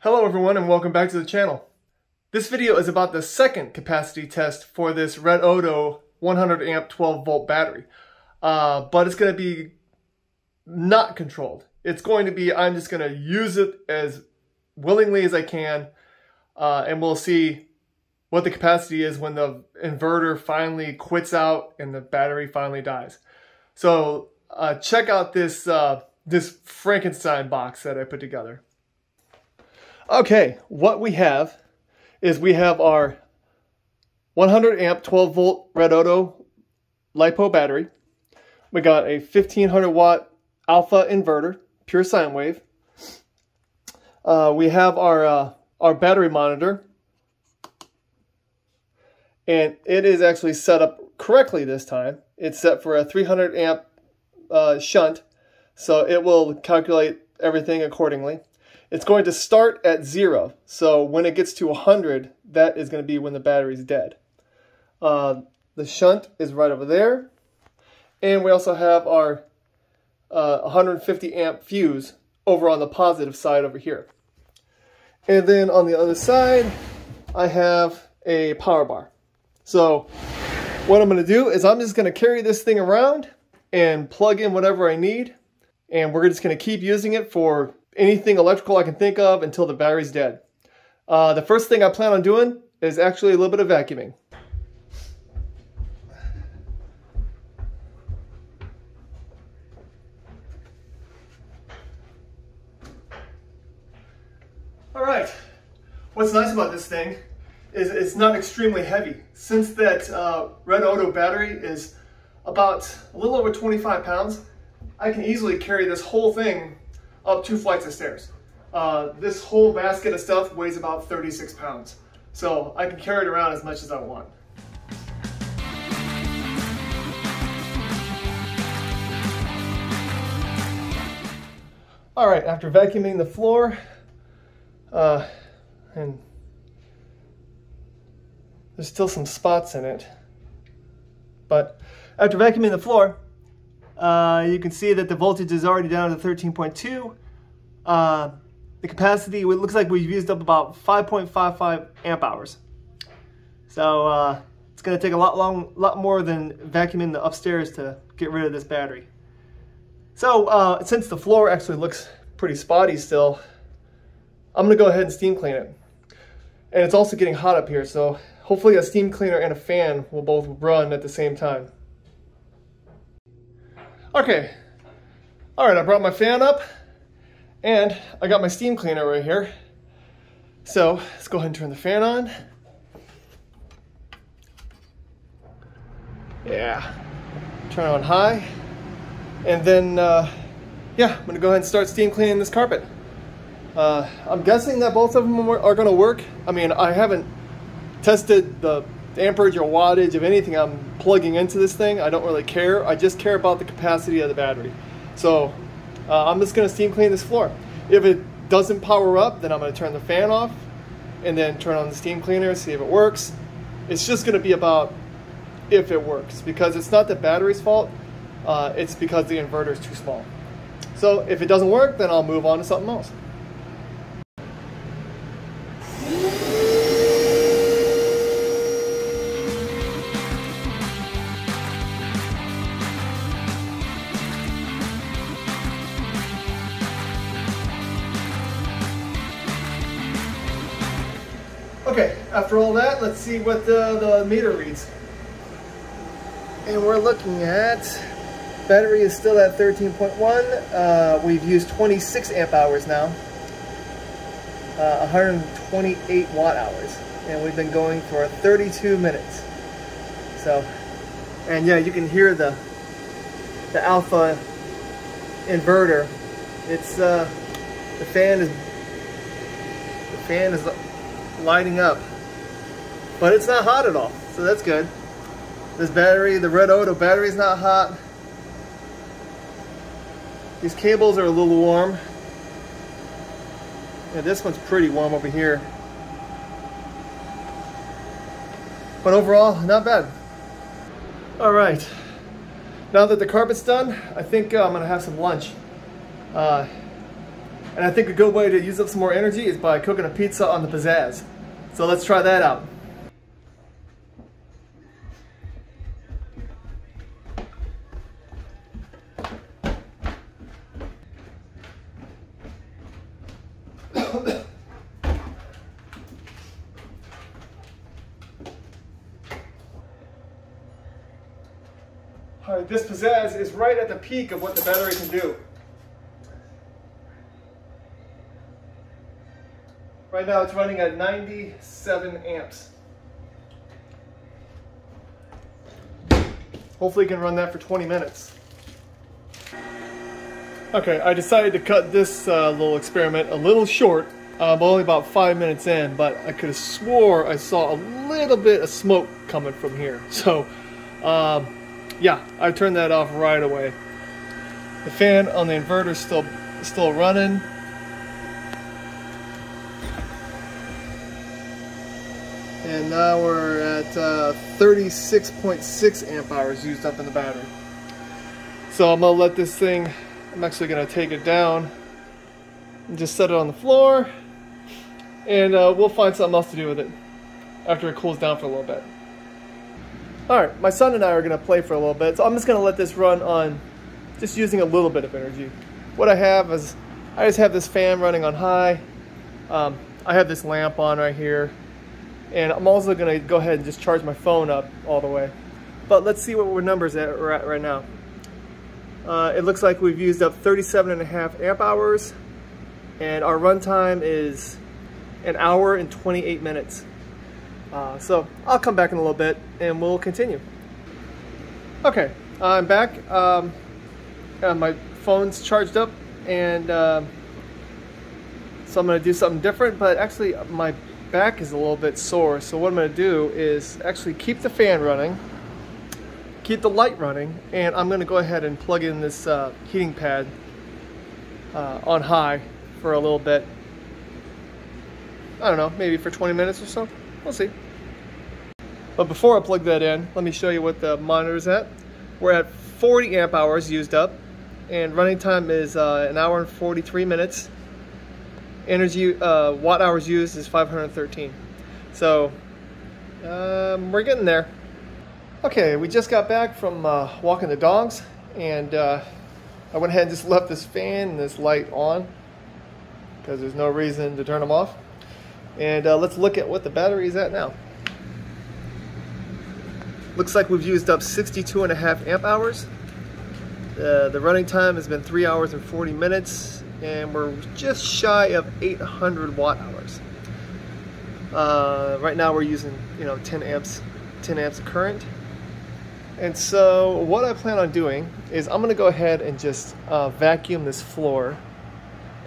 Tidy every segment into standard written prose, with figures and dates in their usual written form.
Hello everyone and welcome back to the channel. This video is about the second capacity test for this Redodo 100 amp 12 volt battery. But it's going to be not controlled. It's going to be, I'm just going to use it as willingly as I can, and we'll see what the capacity is when the inverter finally quits out and the battery finally dies. So check out this, this Frankenstein box that I put together. Okay, what we have is we have our 100 amp 12 volt Redodo LiPo battery. We got a 1500 watt alpha inverter, pure sine wave. We have our battery monitor, and it is actually set up correctly this time. It's set for a 300 amp shunt, so it will calculate everything accordingly. It's going to start at 0, so when it gets to 100, that is going to be when the battery's dead. The shunt is right over there, and we also have our 150 amp fuse over on the positive side over here. And then on the other side, I have a power bar. So what I'm going to do is I'm just going to carry this thing around and plug in whatever I need. And we're just going to keep using it for anything electrical I can think of until the battery's dead. The first thing I plan on doing is actually a little bit of vacuuming. Alright, what's nice about this thing is it's not extremely heavy. Since that Redodo battery is about a little over 25 pounds, I can easily carry this whole thing up 2 flights of stairs. This whole basket of stuff weighs about 36 pounds, so I can carry it around as much as I want. Alright, after vacuuming the floor, and there's still some spots in it, but after vacuuming the floor, you can see that the voltage is already down to 13.2. The capacity, it looks like we've used up about 5.55 amp hours. So it's going to take a lot more than vacuuming the upstairs to get rid of this battery. So since the floor actually looks pretty spotty still, I'm going to go ahead and steam clean it. And it's also getting hot up here, so hopefully a steam cleaner and a fan will both run at the same time. Okay, all right, I brought my fan up and I got my steam cleaner right here. So let's go ahead and turn the fan on. Yeah, turn on high. And then, yeah, I'm gonna go ahead and start steam cleaning this carpet. I'm guessing that both of them are going to work. I mean, I haven't tested the amperage or wattage of anything I'm plugging into this thing. I don't really care. I just care about the capacity of the battery. So I'm just going to steam clean this floor. If it doesn't power up, then I'm going to turn the fan off and then turn on the steam cleaner, see if it works. It's just going to be about if it works, because it's not the battery's fault. It's because the inverter is too small. So if it doesn't work, then I'll move on to something else. Okay, after all that, let's see what the meter reads. And we're looking at, battery is still at 13.1. We've used 26 amp hours now, 128 watt hours. And we've been going for 32 minutes. So, and yeah, you can hear the alpha inverter. It's, the fan is lighting up, but it's not hot at all, so that's good. This battery, the Redodo battery, is not hot. These cables are a little warm, and yeah, this one's pretty warm over here. But overall, not bad. All right, now that the carpet's done, I think I'm gonna have some lunch. And I think a good way to use up some more energy is by cooking a pizza on the Pizzazz. So let's try that out. All right, this Pizzazz is right at the peak of what the battery can do. Right now it's running at 97 amps. Hopefully you can run that for 20 minutes. Okay, I decided to cut this little experiment a little short. I'm only about 5 minutes in, but I could have swore I saw a little bit of smoke coming from here. So, yeah, I turned that off right away. The fan on the inverter is still running. And now we're at 36.6 amp hours used up in the battery. So I'm gonna let this thing, I'm actually gonna take it down and just set it on the floor. And we'll find something else to do with it after it cools down for a little bit. All right, my son and I are gonna play for a little bit, so I'm just gonna let this run on just using a little bit of energy. What I have is, I just have this fan running on high. I have this lamp on right here, and I'm also gonna go ahead and just charge my phone up all the way. But let's see what we're at right now. It looks like we've used up 37.5 amp hours, and our runtime is 1 hour and 28 minutes. So I'll come back in a little bit and we'll continue. Okay, I'm back. My phone's charged up, and so I'm gonna do something different, but actually my back is a little bit sore. So what I'm gonna do is actually keep the fan running, keep the light running, and I'm gonna go ahead and plug in this heating pad on high for a little bit. I don't know, maybe for 20 minutes or so. We'll see. But before I plug that in, let me show you what the monitor's at. We're at 40 amp hours used up, and running time is 1 hour and 43 minutes. Energy watt hours used is 513. So we're getting there. Okay, we just got back from walking the dogs, and I went ahead and just left this fan and this light on because there's no reason to turn them off. And let's look at what the battery is at now. Looks like we've used up 62.5 amp hours. The running time has been 3 hours and 40 minutes, and we're just shy of 800 watt hours. Right now we're using, 10 amps of current. And so what I plan on doing is I'm gonna go ahead and just vacuum this floor.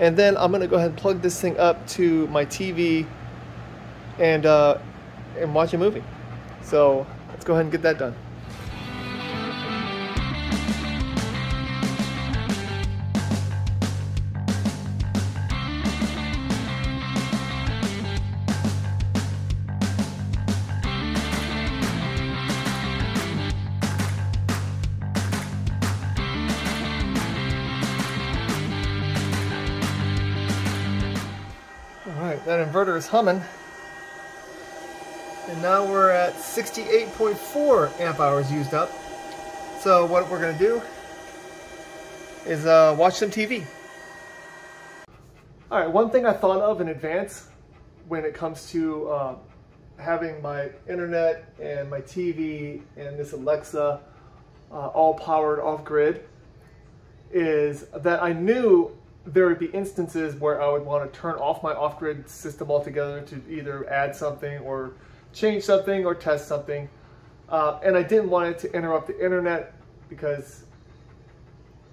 And then I'm gonna go ahead and plug this thing up to my TV and watch a movie. So let's go ahead and get that done. That inverter is humming, and now we're at 68.4 amp hours used up. So what we're gonna do is watch some TV. All right, one thing I thought of in advance when it comes to having my internet and my TV and this Alexa all powered off grid is that I knew there would be instances where I would want to turn off my off-grid system altogether to either add something or change something or test something. And I didn't want it to interrupt the internet, because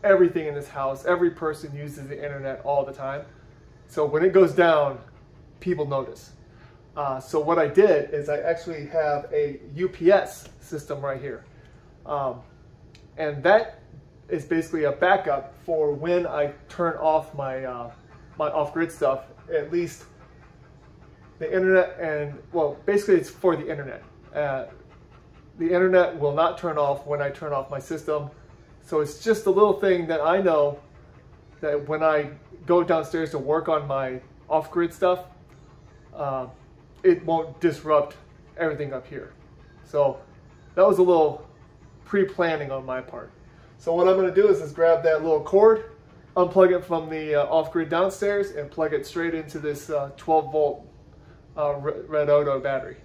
everything in this house, every person uses the internet all the time. So when it goes down, people notice. So what I did is I actually have a UPS system right here. And that is basically a backup for when I turn off my my off-grid stuff. At least the internet, and well, basically it's for the internet. The internet will not turn off when I turn off my system. So it's just a little thing that I know that when I go downstairs to work on my off-grid stuff, it won't disrupt everything up here. So that was a little pre-planning on my part. So what I'm going to do is just grab that little cord, unplug it from the off-grid downstairs, and plug it straight into this 12-volt Redodo battery.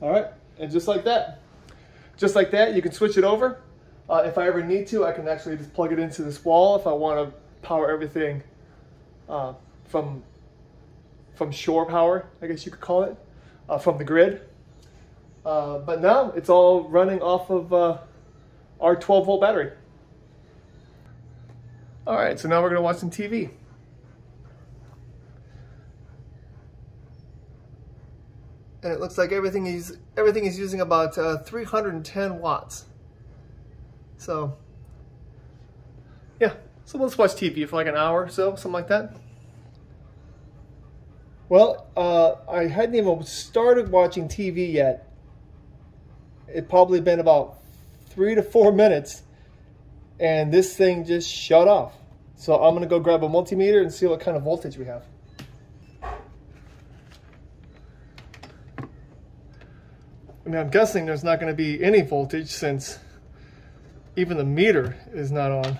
All right, and just like that, you can switch it over. If I ever need to, I can actually just plug it into this wall if I want to power everything from shore power, I guess you could call it, from the grid. But now it's all running off of our 12-volt battery. All right, so now we're gonna watch some TV. And it looks like everything is using about 310 watts. So, yeah. So let's watch TV for like an hour or so, something like that. Well, I hadn't even started watching TV yet. It probably been about 3 to 4 minutes, and this thing just shut off. So I'm gonna go grab a multimeter and see what kind of voltage we have. I mean, I'm guessing there's not going to be any voltage since even the meter is not on.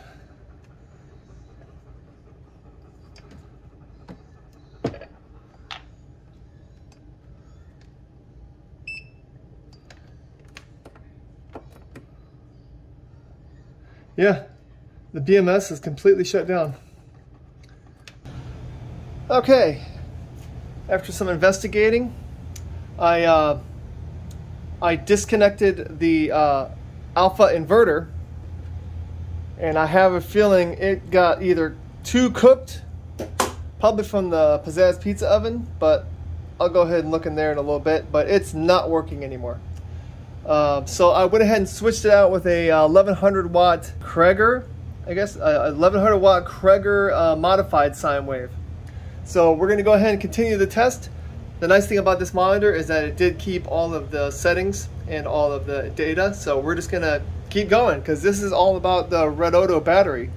Yeah, the BMS is completely shut down. Okay, after some investigating, I disconnected the alpha inverter, and I have a feeling it got either too cooked, probably from the Pizzazz pizza oven, but I'll go ahead and look in there in a little bit, but it's not working anymore. So I went ahead and switched it out with a 1100 watt Krieger, I guess, 1100 watt Krieger modified sine wave. So we're gonna go ahead and continue the test. The nice thing about this monitor is that it did keep all of the settings and all of the data, so we're just gonna keep going because this is all about the Redodo battery,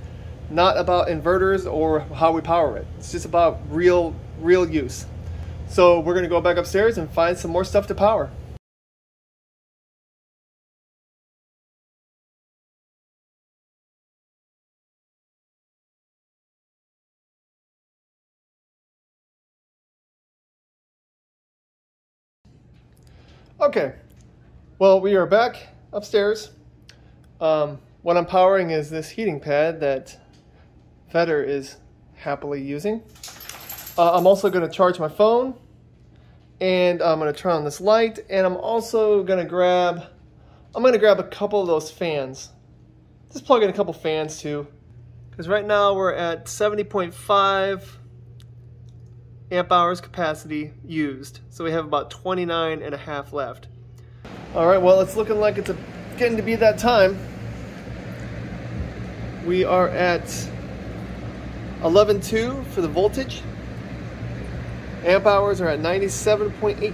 not about inverters or how we power it. It's just about real use. So we're gonna go back upstairs and find some more stuff to power. Okay, well, we are back upstairs. What I'm powering is this heating pad that Vetter is happily using. I'm also going to charge my phone, and I'm going to turn on this light, and I'm also going to grab, a couple of those fans. Just plug in a couple fans too, because right now we're at 70.5. amp hours capacity used. So we have about 29 and a half left. All right, well, it's looking like it's getting to be that time. We are at 11.2 for the voltage. Amp hours are at 97.8.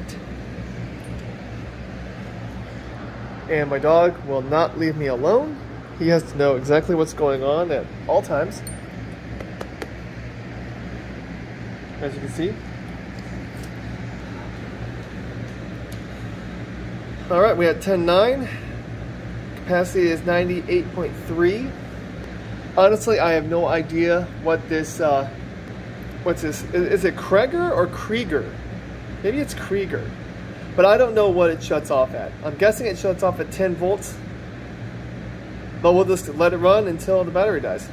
And my dog will not leave me alone. He has to know exactly what's going on at all times. As you can see. All right, we had 10.9. Capacity is 98.3. Honestly, I have no idea what this, what's this? Is it Krieger or Krieger? Maybe it's Krieger, but I don't know what it shuts off at. I'm guessing it shuts off at 10 volts, but we'll just let it run until the battery dies.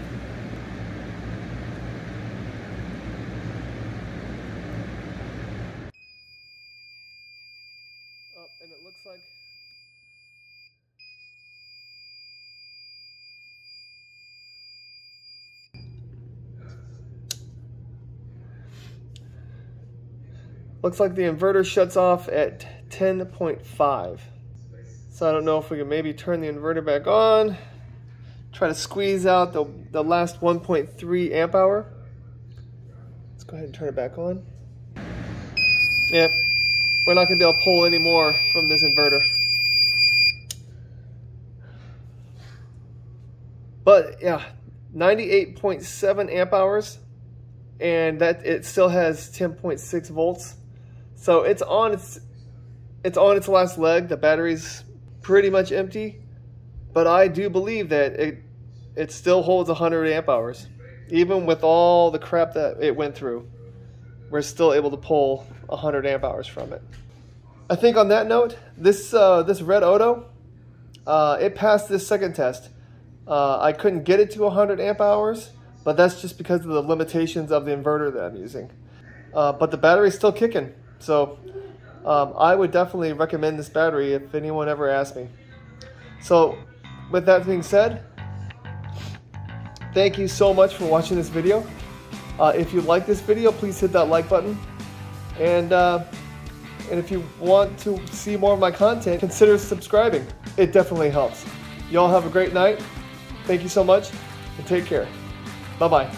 Looks like the inverter shuts off at 10.5. So I don't know if we can maybe turn the inverter back on, try to squeeze out the last 1.3 amp hour. Let's go ahead and turn it back on. Yep, we're not gonna be able to pull any more from this inverter. But yeah, 98.7 amp hours, and that it still has 10.6 volts. So it's on its last leg. The battery's pretty much empty, but I do believe that it still holds 100 amp hours. Even with all the crap that it went through, we're still able to pull 100 amp hours from it. I think on that note, this Redodo, it passed this second test. I couldn't get it to 100 amp hours, but that's just because of the limitations of the inverter that I'm using. But the battery's still kicking, so I would definitely recommend this battery if anyone ever asks me. So with that being said, thank you so much for watching this video. If you like this video, please hit that like button. And if you want to see more of my content, consider subscribing. It definitely helps. Y'all have a great night. Thank you so much, and take care. Bye-bye.